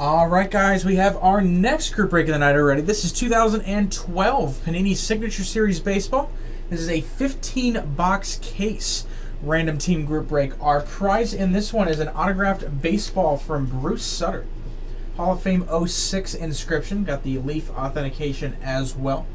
All right, guys, we have our next group break of the night already. This is 2012 Panini Signature Series Baseball. This is a 15-box case random team group break. Our prize in this one is an autographed baseball from Bruce Sutter. Hall of Fame 06 inscription. Got the Leaf authentication as well.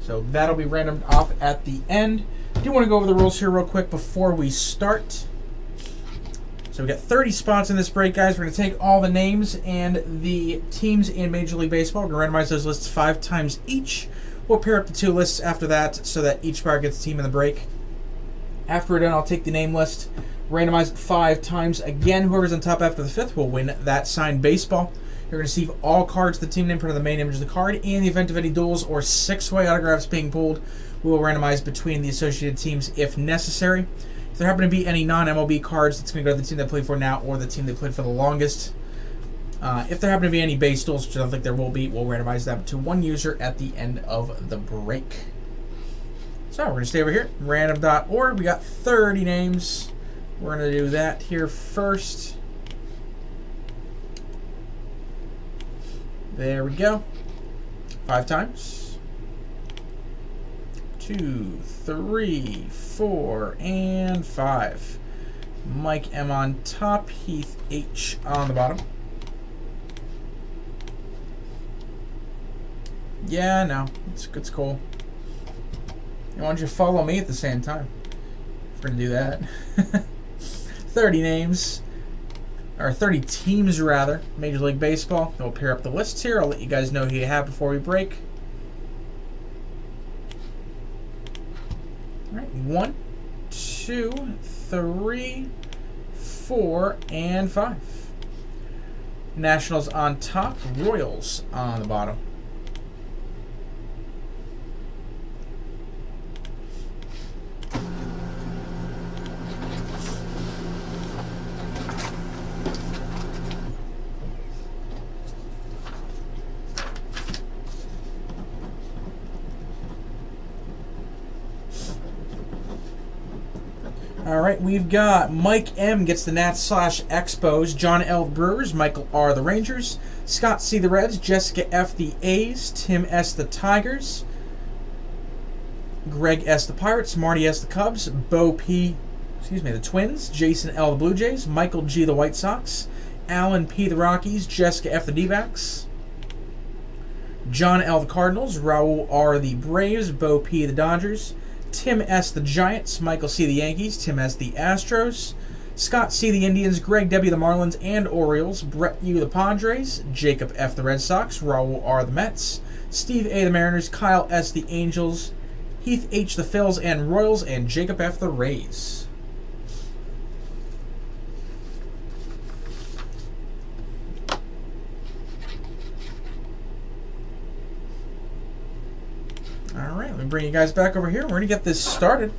So that'll be randomed off at the end. Do want to go over the rules here real quick before we start. So we got 30 spots in this break, guys. We're going to take all the names and the teams in Major League Baseball. We're going to randomize those lists 5 times each. We'll pair up the 2 lists after that so that each player gets a team in the break. After we're done, I'll take the name list, randomize it 5 times. Again, whoever's on top after the 5th will win that signed baseball. You're going to receive all cards, the team name printed on the main image of the card. In the event of any duels or 6-way autographs being pulled, we will randomize between the associated teams if necessary. If there happen to be any non-MLB cards, it's going to go to the team they played for now or the team they played for the longest. If there happen to be any base duels, which I don't think there will be, we'll randomize that to one user at the end of the break. So we're going to stay over here, random.org. We got 30 names. We're going to do that here first. There we go. 5 times. 2, 3, 4, and 5. Mike M on top, Heath H on the bottom. Yeah, no, it's cool. Why don't you follow me at the same time? If we're gonna do that. 30 names, or 30 teams rather, Major League Baseball. We'll pair up the lists here. I'll let you guys know who you have before we break. All right, 1, 2, 3, 4, and 5. Nationals on top, Royals on the bottom. All right, we've got Mike M gets the Nats/Expos, John L. Brewers, Michael R. the Rangers, Scott C. the Reds, Jessica F. the A's, Tim S. the Tigers, Greg S. the Pirates, Marty S. the Cubs, Bo P. the Twins, Jason L. the Blue Jays, Michael G. the White Sox, Alan P. the Rockies, Jessica F. the D-backs, John L. the Cardinals, Raul R. the Braves, Bo P. the Dodgers, Tim S. the Giants, Michael C. the Yankees, Tim S. the Astros, Scott C. the Indians, Greg W. the Marlins and Orioles, Brett U. the Padres, Jacob F. the Red Sox, Raul R. the Mets, Steve A. the Mariners, Kyle S. the Angels, Heath H. the Phils and Royals, and Jacob F. the Rays. Alright, let me bring you guys back over here. We're going to get this started.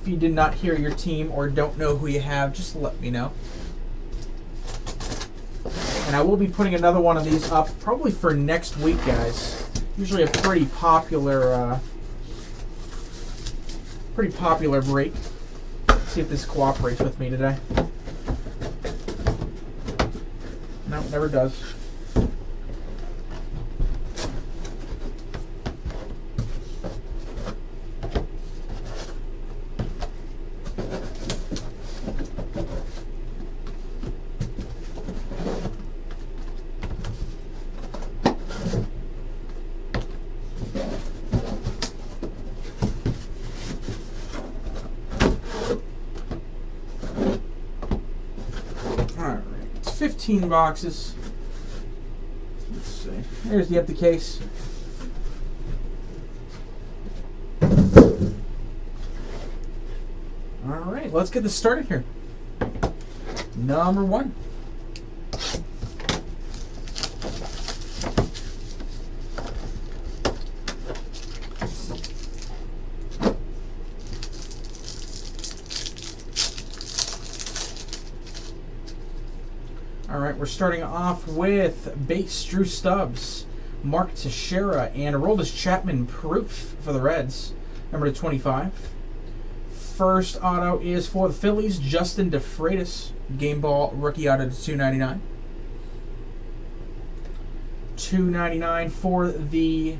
If you did not hear your team or don't know who you have, just let me know. And I will be putting another one of these up probably for next week, guys. Usually a pretty popular break. Let's see if this cooperates with me today. No, never does. Alright, 15 boxes. Let's see. There's the empty case. Alright, let's get this started here. Number 1. Alright, we're starting off with base Drew Stubbs, Mark Teixeira, and Aroldis Chapman proof for the Reds, number 25. First auto is for the Phillies, Justin DeFreitas, game ball rookie auto to 299. $2.99 for the,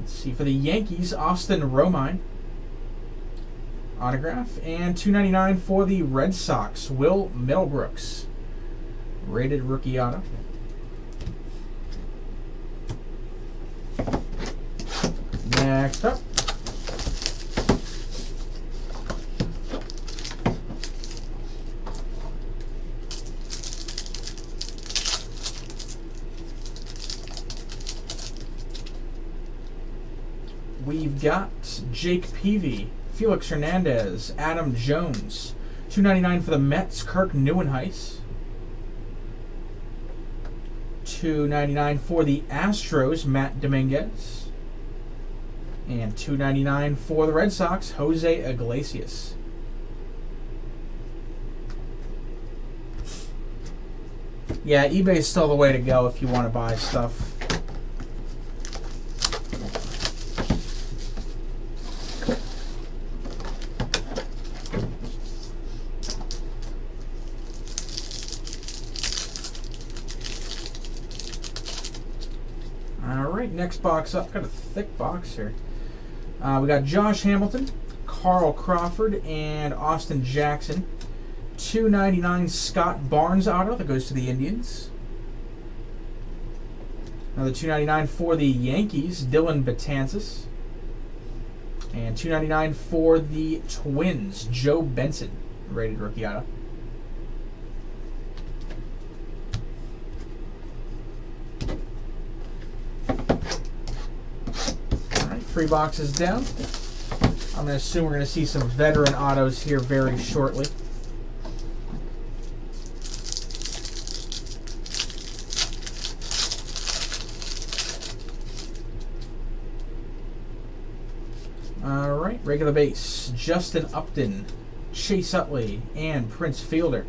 let's see, for the Yankees, Austin Romine autograph, and $2.99 for the Red Sox, Will Middlebrooks, rated rookie auto. Next up, we've got Jake Peavy, Felix Hernandez, Adam Jones, $2.99 for the Mets, Kirk Neuenhuis, $2.99 for the Astros, Matt Dominguez, and $2.99 for the Red Sox, Jose Iglesias. Yeah, eBay's still the way to go if you want to buy stuff. Next box up, got a thick box here. We got Josh Hamilton, Carl Crawford, and Austin Jackson. $2.99 Scott Barnes auto that goes to the Indians. Another $2.99 for the Yankees, Dylan Betances, and $2.99 for the Twins, Joe Benson, rated rookie auto. Three boxes down. I'm going to assume we're going to see some veteran autos here very shortly. All right, regular base. Justin Upton, Chase Utley, and Prince Fielder.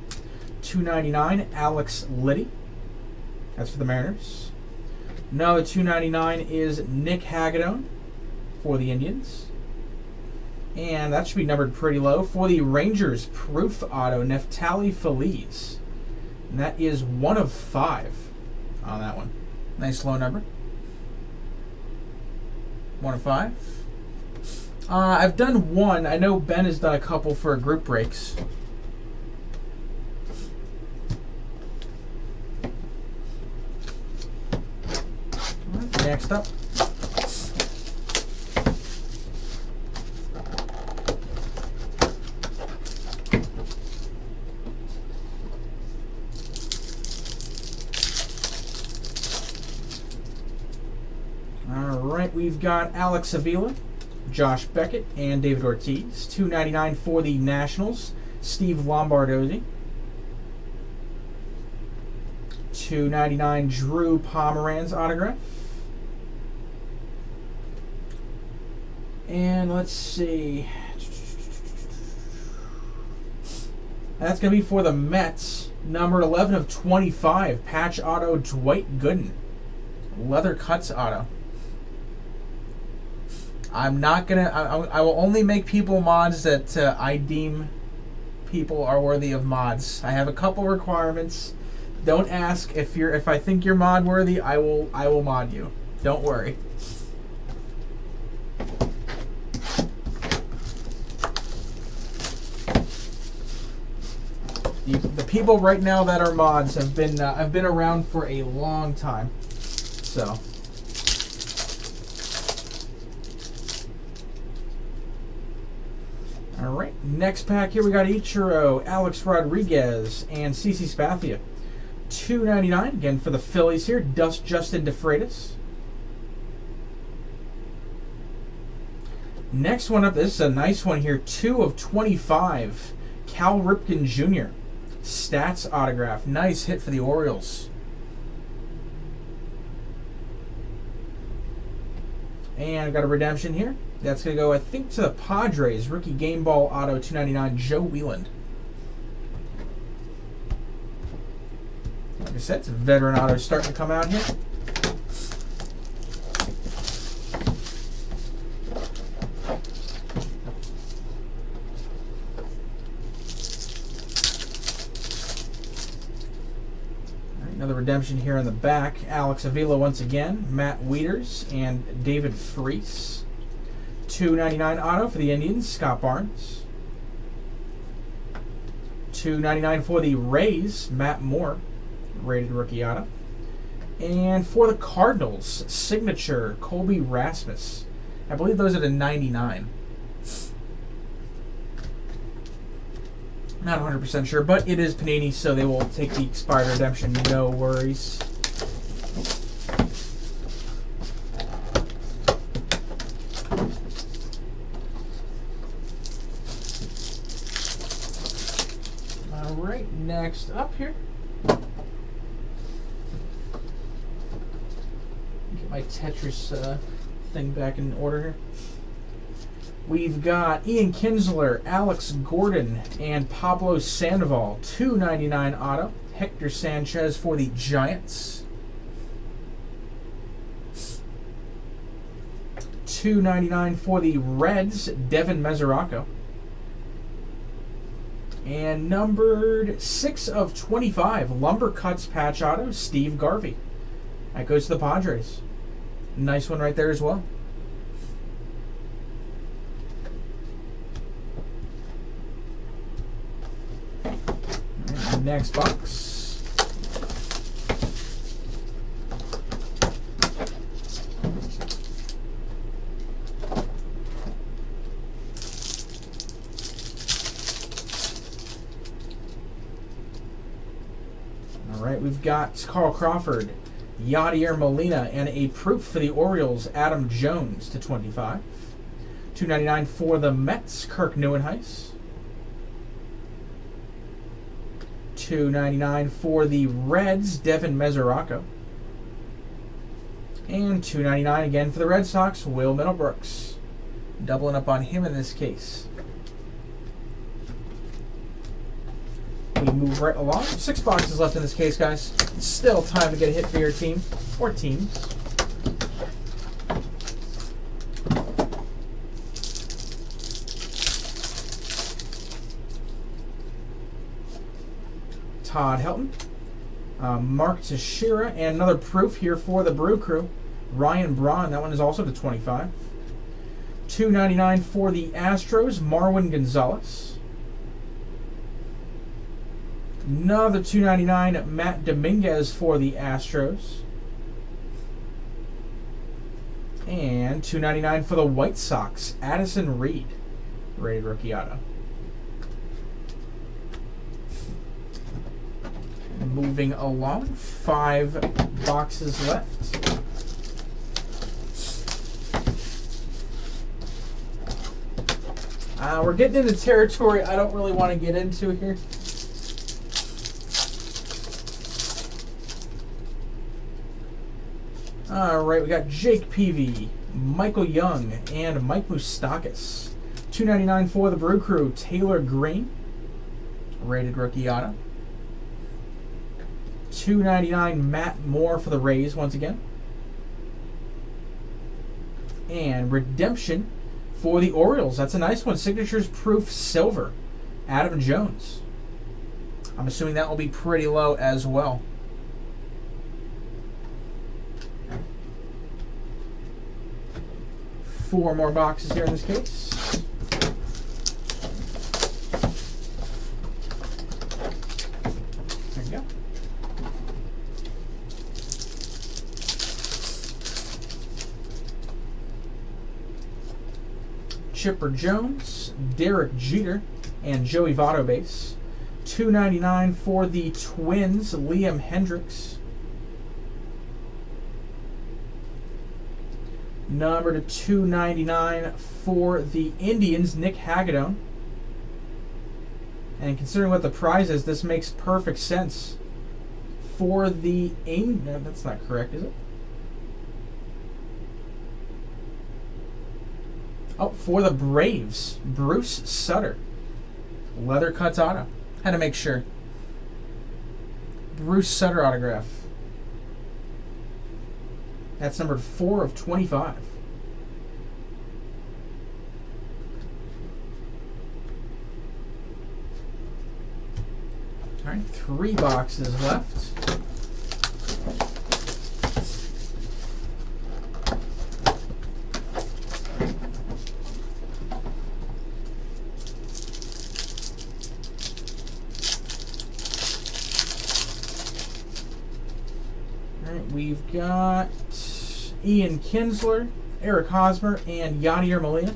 $2.99, Alex Liddy. That's for the Mariners. Another $2.99 is Nick Hagedorn for the Indians, and that should be numbered pretty low. For the Rangers, proof auto, Neftali Feliz, and that is 1 of 5 on that one. Nice low number, 1 of 5. I've done one. I know Ben has done a couple for group breaks. All right, next up. We've got Alex Avila, Josh Beckett, and David Ortiz. $2.99 for the Nationals, Steve Lombardozzi. $2.99 Drew Pomeranz autograph. And let's see. That's going to be for the Mets. Number 11 of 25, patch auto, Dwight Gooden. Leather cuts auto. I'm not gonna. I will only make people mods that I deem people are worthy of mods. I have a couple requirements. Don't ask if you're. If I think you're mod worthy, I will mod you. Don't worry. The people right now that are mods have been. I've been around for a long time, so. All right, next pack here we got Ichiro, Alex Rodriguez, and CeCe Sabathia. $2.99 again for the Phillies here. Justin DeFreitas. Next one up, this is a nice one here. 2 of 25, Cal Ripken Jr. Stats autograph. Nice hit for the Orioles. And I've got a redemption here. That's going to go, I think, to the Padres. Rookie Game Ball Auto, $2.99, Joe Wieland. Like I said, it's a veteran auto starting to come out here. All right, Another redemption here in the back. Alex Avila once again, Matt Wieters, and David Freese. $2.99 auto for the Indians, Scott Barnes. $2.99 for the Rays, Matt Moore, rated rookie auto. And for the Cardinals, signature, Colby Rasmus. I believe those are the 99. Not 100% sure, but it is Panini, so they will take the expired redemption, no worries. All right, next up here. Get my Tetris thing back in order here. We've got Ian Kinsler, Alex Gordon, and Pablo Sandoval. $2.99 auto. Hector Sanchez for the Giants. $2.99 for the Reds, Devin Mesoraco. And numbered 6 of 25, Lumbercuts patch auto, Steve Garvey. That goes to the Padres. Nice one right there as well. Next box. All right, we've got Carl Crawford, Yadier Molina, and a proof for the Orioles, Adam Jones /25. $2.99 for the Mets, Kirk Neuenhuis. $2.99 for the Reds, Devin Mesoraco. And $2.99 again for the Red Sox, Will Middlebrooks. Doubling up on him in this case. We move right along. 6 boxes left in this case, guys. It's still time to get a hit for your team or teams. Todd Helton, Mark Teixeira, and another proof here for the Brew Crew, Ryan Braun. That one is also /25. $2.99 for the Astros, Marwin Gonzalez. Another $2.99, Matt Dominguez for the Astros. And $2.99 for the White Sox, Addison Reed, rated rookie auto. Moving along, 5 boxes left. We're getting into territory I don't really want to get into here. All right, we got Jake Peavy, Michael Young, and Mike Moustakas. $2.99 for the Brew Crew, Taylor Green, rated rookie auto. $2.99 Matt Moore for the Rays once again. And redemption for the Orioles. That's a nice one. Signatures proof silver, Adam Jones. I'm assuming that will be pretty low as well. Four more boxes here in this case. There you go. Chipper Jones, Derek Jeter, and Joey Votto base. $2.99 for the Twins, Liam Hendricks. Number /299 for the Indians, Nick Hagedorn. And considering what the prize is, this makes perfect sense. For the Angels, no, that's not correct, is it? Oh, for the Braves, Bruce Sutter, leather cuts auto. Had to make sure. Bruce Sutter autograph. That's numbered 4 of 25. All right, 3 boxes left. right, we've got Ian Kinsler, Eric Hosmer, and Yadier Molina.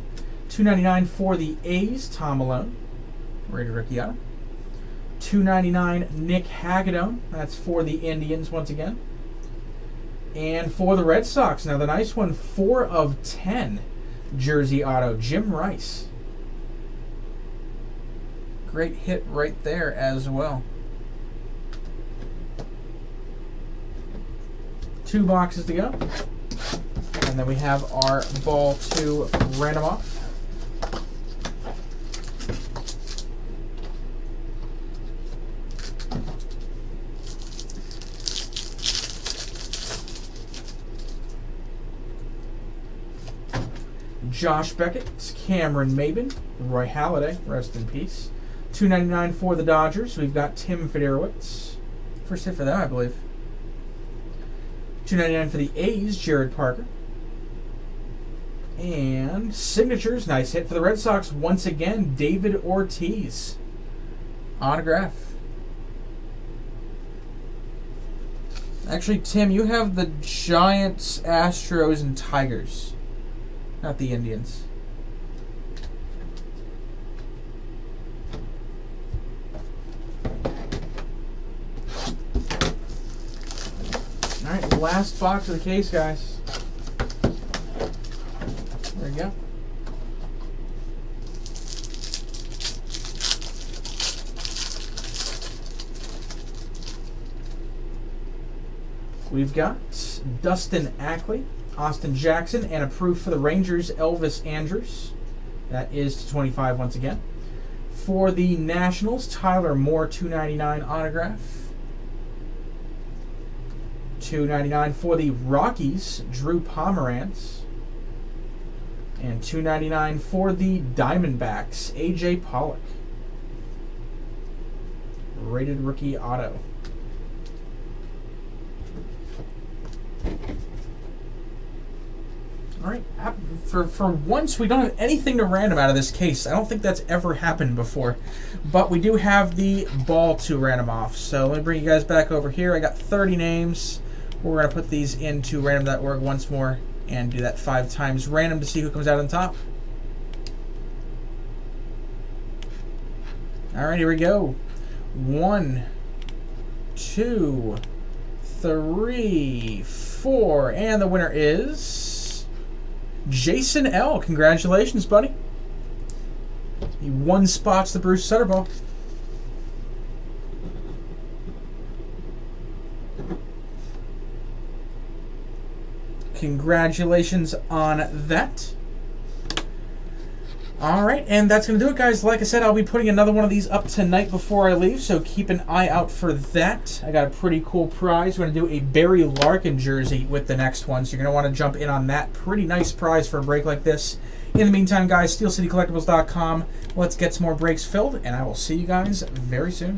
$2.99 for the A's, Tom Malone, rated rookie auto. $2.99 Nick Hagedorn, that's for the Indians once again. And for the Red Sox, now the nice one, 4/10 jersey auto, Jim Rice. Great hit right there as well. Two boxes to go. And then we have our ball to random off. Josh Beckett, Cameron Maben, Roy Halladay, rest in peace. $2.99 for the Dodgers. We've got Tim Fiderowicz. First hit for that, I believe. $2.99 for the A's, Jared Parker. And signatures, nice hit for the Red Sox. Once again, David Ortiz. Autograph. Actually, Tim, you have the Giants, Astros, and Tigers. Not the Indians. All right, last box of the case, guys. There we go. We've got Dustin Ackley, Austin Jackson, and approved for the Rangers, Elvis Andrus. That is /25 once again. For the Nationals, Tyler Moore, $2.99 autograph. $2.99 for the Rockies, Drew Pomeranz. And $2.99 for the Diamondbacks, AJ Pollock. Rated rookie auto. All right, for once, we don't have anything to random out of this case. I don't think that's ever happened before. But we do have the ball to random off. So let me bring you guys back over here. I got 30 names. We're going to put these into random.org once more and do that 5 times random to see who comes out on top. All right, here we go. 1, 2, 3, 4. And the winner is Jason L. Congratulations, buddy. He won spots the Bruce Sutter ball. Congratulations on that. Alright, and that's going to do it, guys. Like I said, I'll be putting another one of these up tonight before I leave, so keep an eye out for that. I got a pretty cool prize. We're going to do a Barry Larkin jersey with the next one, so you're going to want to jump in on that. Pretty nice prize for a break like this. In the meantime, guys, SteelCityCollectibles.com. Let's get some more breaks filled, and I will see you guys very soon.